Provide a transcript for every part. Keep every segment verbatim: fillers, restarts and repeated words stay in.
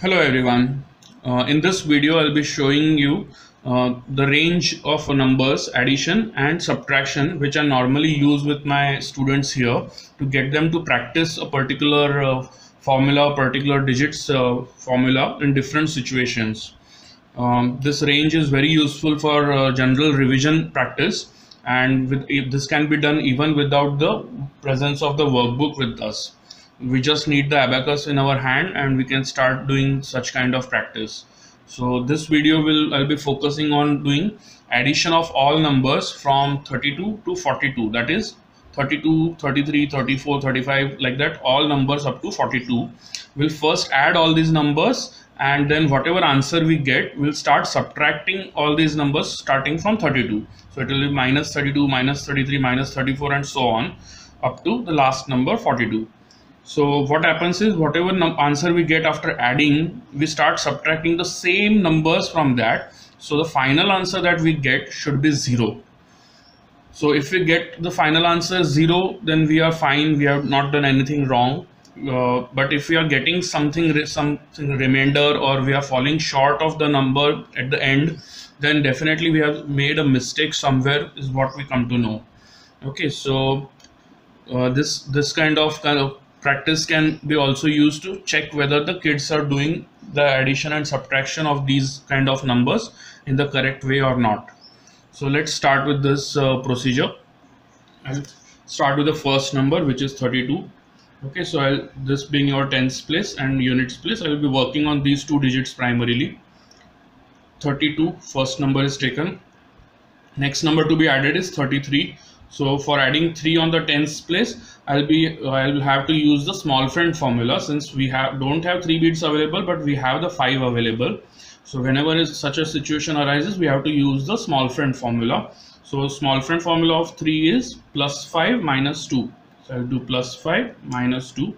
Hello everyone, uh, in this video I'll be showing you uh, the range of numbers addition and subtraction which I normally use with my students here to get them to practice a particular uh, formula, particular digits uh, formula in different situations. Um, this range is very useful for uh, general revision practice, and with, this can be done even without the presence of the workbook with us. We just need the abacus in our hand and we can start doing such kind of practice. So this video will I'll be focusing on doing addition of all numbers from thirty-two to forty-two, that is thirty-two, thirty-three, thirty-four, thirty-five, like that, all numbers up to forty-two. We'll first add all these numbers and then whatever answer we get, we'll start subtracting all these numbers starting from thirty-two. So it will be minus thirty-two, minus thirty-three, minus thirty-four and so on up to the last number forty-two. So what happens is whatever answer we get after adding, we start subtracting the same numbers from that. So the final answer that we get should be zero. So if we get the final answer zero, then we are fine. We have not done anything wrong. Uh, but if we are getting something, something remainder, or we are falling short of the number at the end, then definitely we have made a mistake somewhere is what we come to know. Okay, so uh, this, this kind of kind of practice can be also used to check whether the kids are doing the addition and subtraction of these kind of numbers in the correct way or not. So let's start with this uh, procedure. I'll start with the first number, which is thirty-two. Okay, so I'll, this being your tens place and units place, I will be working on these two digits primarily. thirty-two, first number is taken. Next number to be added is thirty-three. So for adding three on the tens place, I'll be I'll have to use the small friend formula, since we have don't have three beats available, but we have the five available. So whenever is such a situation arises, we have to use the small friend formula. So small friend formula of three is plus five minus two. So I'll do plus five minus two.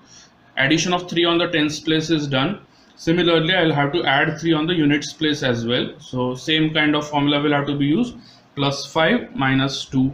Addition of three on the tens place is done. Similarly, I'll have to add three on the units place as well. So same kind of formula will have to be used, plus five minus two.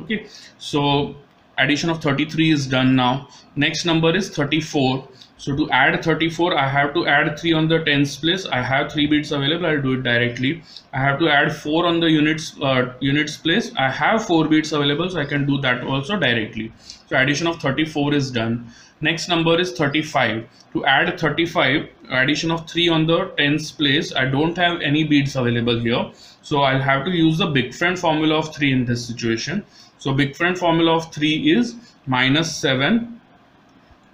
Okay, so addition of thirty-three is done now. Next number is thirty-four. So to add thirty-four, I have to add three on the tens place. I have three beats available. I'll do it directly. I have to add four on the units uh, units place. I have four beats available, so I can do that also directly. So addition of thirty-four is done. Next number is thirty-five. To add thirty-five, addition of three on the tens place. I don't have any beats available here, so I'll have to use the big friend formula of three in this situation. So big friend formula of three is minus seven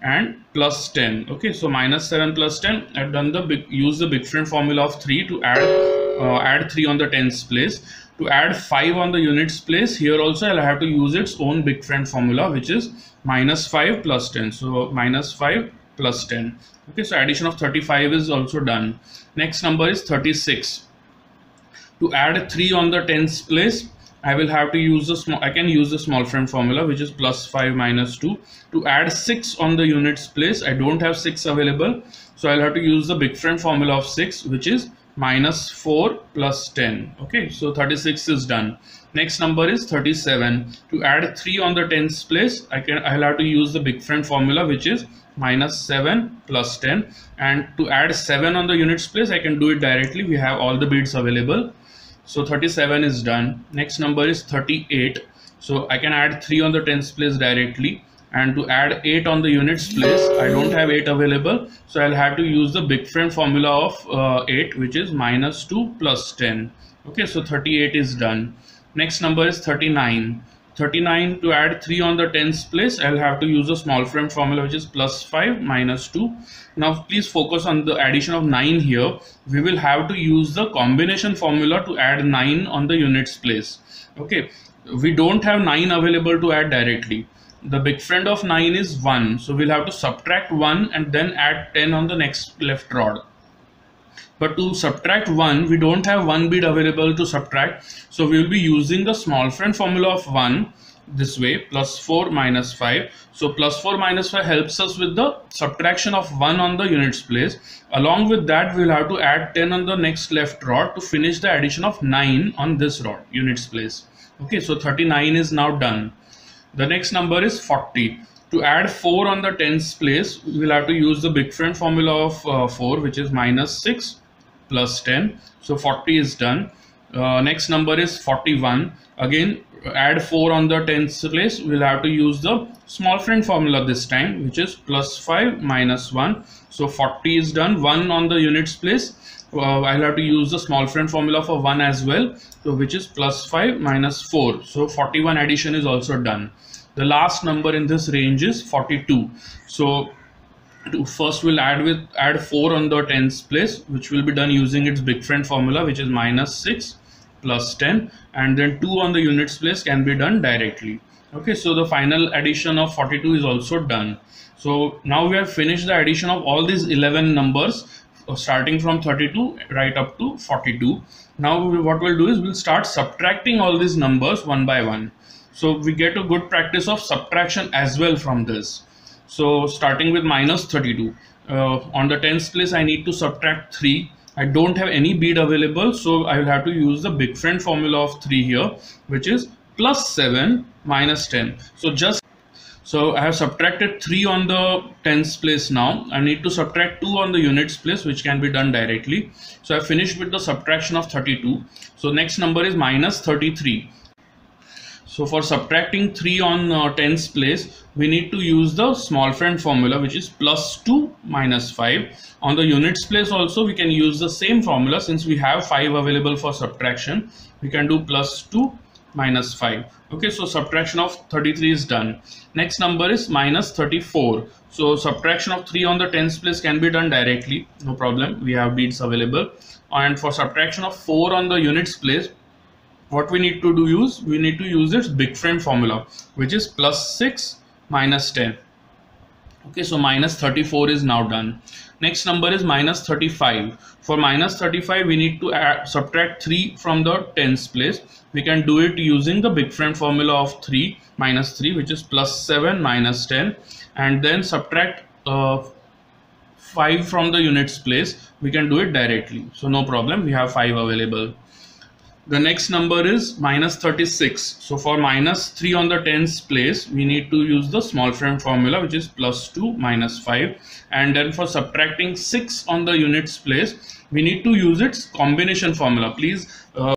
and plus ten. Okay, so minus seven plus ten. I've done the big, use the big friend formula of three to add uh, add three on the tens place. To add five on the units place, here also I'll have to use its own big friend formula, which is minus five plus ten. So minus five plus ten. Okay, so addition of thirty-five is also done. Next number is thirty-six. To add three on the tens place, I will have to use the small, I can use the small friend formula, which is plus five minus two. To add six on the units place, I don't have six available, so I'll have to use the big friend formula of six, which is minus four plus ten. Okay, so thirty-six is done. Next number is thirty-seven. To add three on the tens place, I can I'll have to use the big friend formula, which is minus seven plus ten. And to add seven on the units place, I can do it directly. We have all the beads available. So thirty-seven is done. Next number is thirty-eight. So I can add three on the tens place directly, and to add eight on the units place, I don't have eight available, so I'll have to use the big friend formula of uh, eight, which is minus two plus ten. Okay, so thirty-eight is done. Next number is thirty-nine. thirty-nine, to add three on the tens place, I'll have to use a small friend formula, which is plus five minus two. Now please focus on the addition of nine here. We will have to use the combination formula to add nine on the units place. Okay, we don't have nine available to add directly. The big friend of nine is one, so we'll have to subtract one and then add ten on the next left rod. But to subtract one, we don't have one bead available to subtract, so we will be using the small friend formula of one this way, plus four minus five. So plus four minus five helps us with the subtraction of one on the units place. Along with that, we will have to add ten on the next left rod to finish the addition of nine on this rod, units place. Okay, so thirty-nine is now done. The next number is forty. To add four on the tens place, we will have to use the big friend formula of uh, four, which is minus six plus ten. So forty is done. Uh, next number is forty-one. Again, add four on the tens place. We'll have to use the small friend formula this time, which is plus five minus one. So forty is done. one on the units place. Uh, I'll have to use the small friend formula for one as well, so which is plus five minus four. So forty-one addition is also done. The last number in this range is forty-two. So first we'll add with add four on the tens place, which will be done using its big friend formula, which is minus six plus ten, and then two on the units place can be done directly. Okay, so the final addition of forty-two is also done. So now we have finished the addition of all these eleven numbers, starting from thirty-two right up to forty-two. Now what we'll do is we'll start subtracting all these numbers one by one. So we get a good practice of subtraction as well from this. So starting with minus thirty-two, uh, on the tens place I need to subtract three. I don't have any bead available, so I will have to use the big friend formula of three here, which is plus seven minus ten. So just So I have subtracted three on the tens place now. I need to subtract two on the units place, which can be done directly. So I finished with the subtraction of thirty-two. So next number is minus thirty-three. So for subtracting three on uh, tens place, we need to use the small friend formula, which is plus two minus five. On the units place also we can use the same formula, since we have five available for subtraction. We can do plus two minus five. Okay, so subtraction of thirty-three is done. Next number is minus thirty-four. So subtraction of three on the tens place can be done directly, no problem, we have beads available. And for subtraction of four on the units place, what we need to do is we need to use its big friend formula, which is plus six minus ten. Okay, so minus thirty-four is now done. Next number is minus thirty-five. For minus thirty-five, we need to add, subtract three from the tens place. We can do it using the big friend formula of three minus three, which is plus seven minus ten, and then subtract uh, five from the units place. We can do it directly, so no problem, we have five available. The next number is minus thirty-six. So for minus three on the tens place, we need to use the small friend formula, which is plus two minus five. And then for subtracting six on the units place, we need to use its combination formula. Please, uh,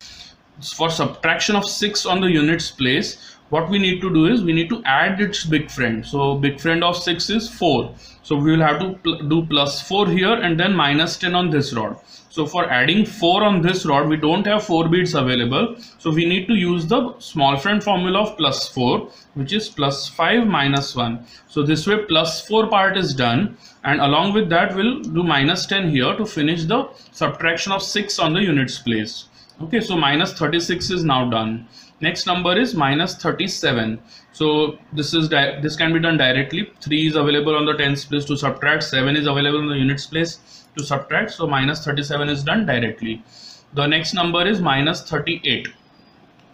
for subtraction of six on the units place, what we need to do is we need to add its big friend. So big friend of six is four. So we will have to pl- do plus four here and then minus ten on this rod. So for adding four on this rod, we don't have four beads available. So we need to use the small friend formula of plus four, which is plus five minus one. So this way plus four part is done. And along with that, we'll do minus ten here to finish the subtraction of six on the units place. Okay, so minus thirty-six is now done. Next number is minus thirty-seven. So this is this can be done directly. three is available on the tens place to subtract. seven is available on the units place to subtract. So minus thirty-seven is done directly. The next number is minus thirty-eight.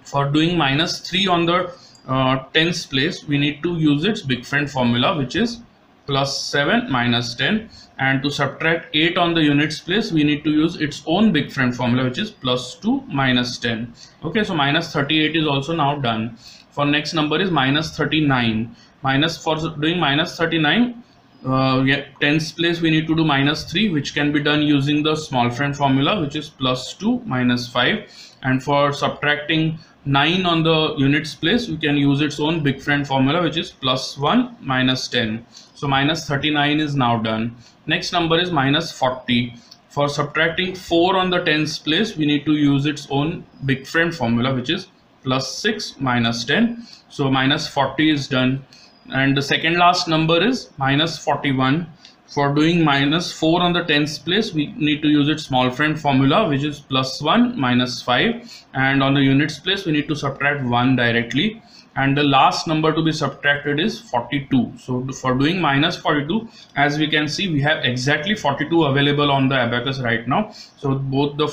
For doing minus three on the uh, tens place, we need to use its big friend formula, which is plus seven minus ten. And to subtract eight on the units place, we need to use its own big friend formula, which is plus two minus ten. Okay, so minus thirty-eight is also now done. For next number is minus thirty-nine. Minus for doing minus thirty-nine, uh, yeah, tens place we need to do minus three, which can be done using the small friend formula, which is plus two minus five. And for subtracting nine on the units place, we can use its own big friend formula, which is plus one minus ten. So minus thirty-nine is now done. Next number is minus forty. For subtracting four on the tens place, we need to use its own big friend formula, which is plus six minus ten. So minus forty is done. And the second last number is minus forty-one. For doing minus four on the tens place, we need to use its small friend formula, which is plus one minus five. And on the units place, we need to subtract one directly. And the last number to be subtracted is forty-two. So for doing minus forty-two, as we can see, we have exactly forty-two available on the abacus right now. So both the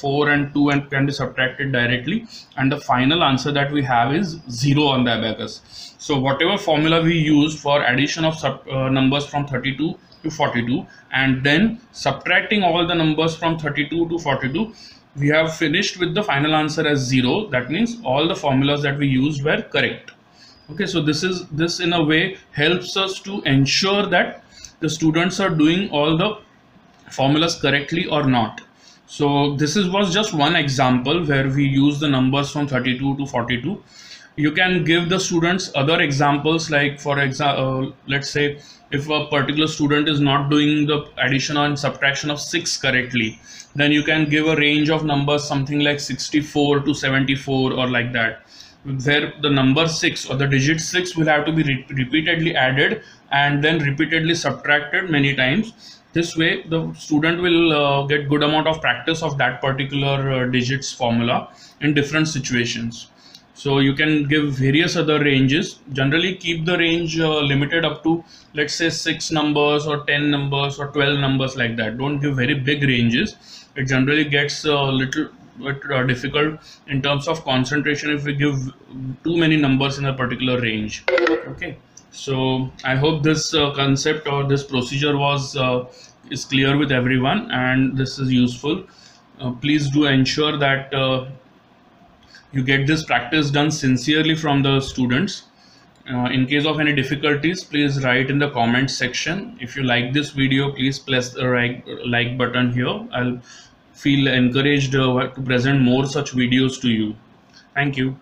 four and two and can be subtracted directly. And the final answer that we have is zero on the abacus. So whatever formula we used for addition of sub, uh, numbers from thirty-two to forty-two, and then subtracting all the numbers from thirty-two to forty-two, we have finished with the final answer as zero. That means all the formulas that we used were correct. Okay, so this is this in a way helps us to ensure that the students are doing all the formulas correctly or not. So this is was just one example where we use the numbers from thirty-two to forty-two. You can give the students other examples, like for example, uh, let's say if a particular student is not doing the addition and subtraction of six correctly, then you can give a range of numbers, something like sixty-four to seventy-four or like that, where the number six or the digit six will have to be re repeatedly added and then repeatedly subtracted many times. This way the student will uh, get good amount of practice of that particular uh, digits formula in different situations. So you can give various other ranges. Generally keep the range uh, limited up to, let's say, six numbers or ten numbers or twelve numbers, like that. Don't give very big ranges. It generally gets a little bit uh, difficult in terms of concentration if we give too many numbers in a particular range. Okay, so I hope this uh, concept or this procedure was uh, is clear with everyone, and this is useful. Uh, please do ensure that uh, you get this practice done sincerely from the students. Uh, in case of any difficulties, please write in the comment section. If you like this video, please press the like, like button here. I'll feel encouraged uh, to present more such videos to you. Thank you.